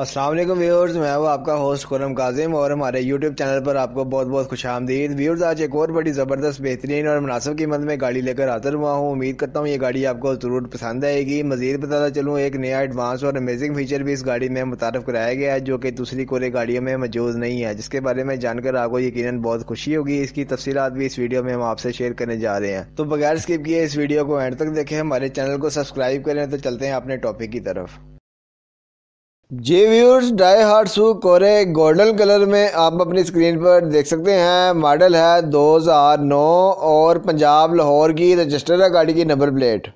अस्सलाम वालेकुम व्यूअर्स, मैं हूं आपका होस्ट खुर्रम काजिम और हमारे यूट्यूब चैनल पर आपको बहुत बहुत खुशामदीद। व्यूअर्स, आज एक और बड़ी ज़बरदस्त, बेहतरीन और मुनासिब कीमत में गाड़ी लेकर हाजिर हुआ हूं। उम्मीद करता हूं ये गाड़ी आपको ज़रूर पसंद आएगी। मज़ीद बताता चलूँ, एक नया एडवांस और अमेजिंग फीचर भी इस गाड़ी में मुतारफ़ कराया गया है जो कि दूसरी कोरे गाड़ियों में मौजूद नहीं है, जिसके बारे में जानकर आपको यकीनन बहुत खुशी होगी। इसकी तफसीलात भी इस वीडियो में हम आपसे शेयर करने जा रहे हैं, तो बगैर स्किप किए इस वीडियो को एंड तक देखें, हमारे चैनल को सब्सक्राइब करें। तो चलते हैं अपने टॉपिक की तरफ। जी व्यूअर्स, डाई हार्सू कोरे गोल्डन कलर में आप अपनी स्क्रीन पर देख सकते हैं। मॉडल है 2009 और पंजाब लाहौर की रजिस्टर है गाड़ी की नंबर प्लेट।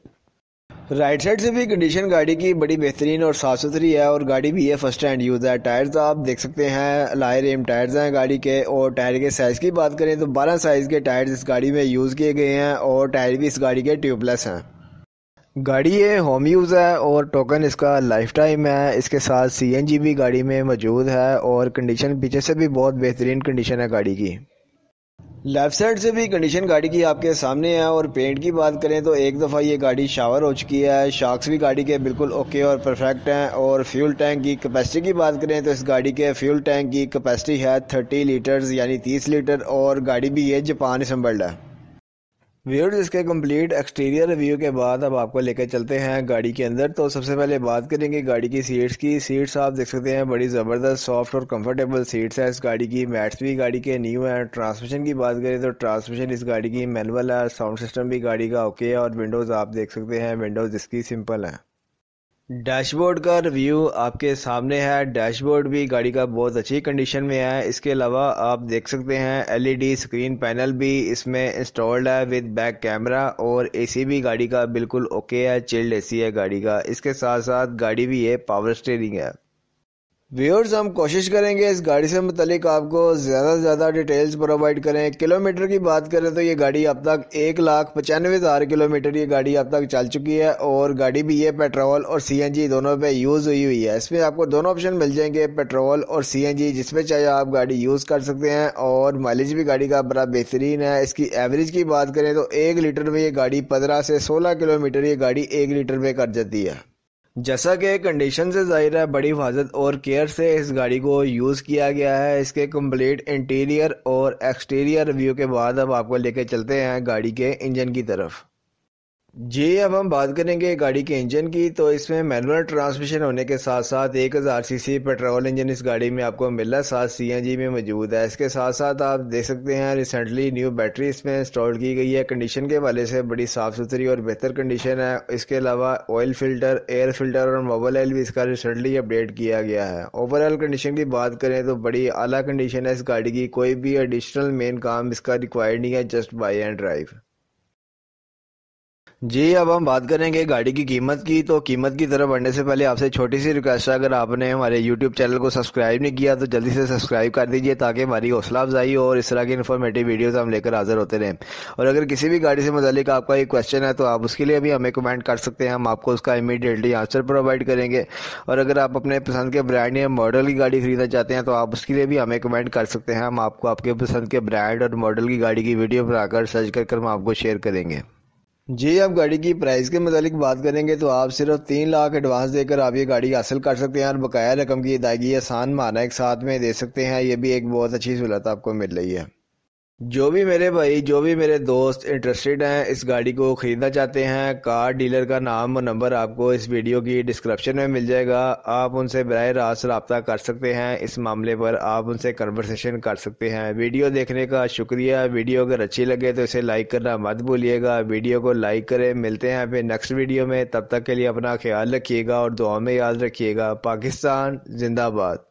राइट साइड से भी कंडीशन गाड़ी की बड़ी बेहतरीन और साफ़ सुथरी है और गाड़ी भी ये फर्स्ट हैंड यूज़ है। टायर्स आप देख सकते हैं, लाहे रेम टायर्स हैं गाड़ी के। और टायर के साइज़ की बात करें तो 12 साइज़ के टायर्स इस गाड़ी में यूज़ किए गए हैं और टायर भी इस गाड़ी के ट्यूबलेस हैं। गाड़ी ये होम यूज़ है और टोकन इसका लाइफ टाइम है। इसके साथ CNG भी गाड़ी में मौजूद है और कंडीशन पीछे से भी बहुत बेहतरीन कंडीशन है गाड़ी की। लेफ़्ट साइड से भी कंडीशन गाड़ी की आपके सामने है। और पेंट की बात करें तो एक दफ़ा ये गाड़ी शावर हो चुकी है। शार्क्स भी गाड़ी के बिल्कुल ओके और परफेक्ट हैं। और फ्यूल टैंक की कैपेसिटी की बात करें तो इस गाड़ी के फ्यूल टैंक की कैपेसिटी है 30 लीटर्स यानी 30 लीटर और गाड़ी भी ये जापान असेंबल्ड है। व्यूअर्स, इसके कंप्लीट एक्सटीरियर रिव्यू के बाद अब आपको लेकर चलते हैं गाड़ी के अंदर। तो सबसे पहले बात करेंगे गाड़ी की सीट्स की। सीट्स आप देख सकते हैं, बड़ी ज़बरदस्त सॉफ्ट और कंफर्टेबल सीट्स है इस गाड़ी की। मैट्स भी गाड़ी के न्यू है। ट्रांसमिशन की बात करें तो ट्रांसमिशन इस गाड़ी की मैनुअल है। साउंड सिस्टम भी गाड़ी का ओके है और विंडोज़ आप देख सकते हैं, विंडोज़ इसकी सिंपल है। डैशबोर्ड का रिव्यू आपके सामने है। डैशबोर्ड भी गाड़ी का बहुत अच्छी कंडीशन में है। इसके अलावा आप देख सकते हैं LED स्क्रीन पैनल भी इसमें इंस्टॉल्ड है विद बैक कैमरा। और AC भी गाड़ी का बिल्कुल ओके है, चिल्ड AC है गाड़ी का। इसके साथ साथ गाड़ी भी ये पावर स्टीयरिंग है। व्यूअर्स, हम कोशिश करेंगे इस गाड़ी से मुतालिक आपको ज़्यादा से ज़्यादा डिटेल्स प्रोवाइड करें। किलोमीटर की बात करें तो ये गाड़ी अब तक 1,95,000 किलोमीटर ये गाड़ी अब तक चल चुकी है। और गाड़ी भी ये पेट्रोल और CNG दोनों पे यूज़ हुई है। इसमें आपको दोनों ऑप्शन मिल जाएंगे, पेट्रोल और CNG, जिसमें चाहे आप गाड़ी यूज़ कर सकते हैं। और माइलेज भी गाड़ी का बड़ा बेहतरीन है। इसकी एवरेज की बात करें तो 1 लीटर में ये गाड़ी 15 से 16 किलोमीटर ये गाड़ी 1 लीटर में कर जाती है। जैसा कि कंडीशन से ज़ाहिर है, बड़ी हिफाजत और केयर से इस गाड़ी को यूज़ किया गया है। इसके कंप्लीट इंटीरियर और एक्सटीरियर रिव्यू के बाद अब आपको लेके चलते हैं गाड़ी के इंजन की तरफ। जी, अब हम बात करेंगे गाड़ी के इंजन की। तो इसमें मैनुअल ट्रांसमिशन होने के साथ साथ 1000cc पेट्रोल इंजन इस गाड़ी में आपको मिल रहा है, साथ CNG में मौजूद है। इसके साथ साथ आप देख सकते हैं रिसेंटली न्यू बैटरी इसमें इंस्टॉल की गई है। कंडीशन के हवाले से बड़ी साफ़ सुथरी और बेहतर कंडीशन है। इसके अलावा ऑयल फिल्टर, एयर फिल्टर और मोबाइल ऑयल भी इसका रिसेंटली अपडेट किया गया है। ओवरऑल कंडीशन की बात करें तो बड़ी आला कंडीशन है इस गाड़ी की। कोई भी एडिशनल मेन काम इसका रिक्वायर्ड नहीं है, जस्ट बाय एंड ड्राइव। जी, अब हम बात करेंगे गाड़ी की कीमत की। तो कीमत की तरफ बढ़ने से पहले आपसे छोटी सी रिक्वेस्ट है, अगर आपने हमारे YouTube चैनल को सब्सक्राइब नहीं किया तो जल्दी से सब्सक्राइब कर दीजिए ताकि हमारी हौसला अफजाई हो और इस तरह की इन्फॉर्मेटिव वीडियोस हम लेकर हाजिर होते रहें। और अगर किसी भी गाड़ी से मुतालिक आपका एक क्वेश्चन है तो आप उसके लिए भी हमें कमेंट कर सकते हैं, हम आपको उसका इमीडिएटली आंसर प्रोवाइड करेंगे। और अगर आप अपने पसंद के ब्रांड या मॉडल की गाड़ी खरीदना चाहते हैं तो आप उसके लिए भी हमें कमेंट कर सकते हैं। हम आपको आपके पसंद के ब्रांड और मॉडल की गाड़ी की वीडियो बनाकर सर्च कर हम आपको शेयर करेंगे। जी, अब गाड़ी की प्राइस के मुतालिक बात करेंगे तो आप सिर्फ 3 लाख एडवांस देकर आप ये गाड़ी हासिल कर सकते हैं और बकाया रकम की अदायगी आसान माना एक साथ में दे सकते हैं। ये भी एक बहुत अच्छी सहूलत आपको मिल रही है। जो भी मेरे भाई, जो भी मेरे दोस्त इंटरेस्टेड हैं इस गाड़ी को ख़रीदना चाहते हैं, कार डीलर का नाम और नंबर आपको इस वीडियो की डिस्क्रिप्शन में मिल जाएगा। आप उनसे बराह रास्त रब्ता कर सकते हैं। इस मामले पर आप उनसे कन्वर्सेशन कर सकते हैं। वीडियो देखने का शुक्रिया। वीडियो अगर अच्छी लगे तो इसे लाइक करना मत भूलिएगा। वीडियो को लाइक करें। मिलते हैं फिर नेक्स्ट वीडियो में, तब तक के लिए अपना ख्याल रखिएगा और दुआ में याद रखिएगा। पाकिस्तान जिंदाबाद।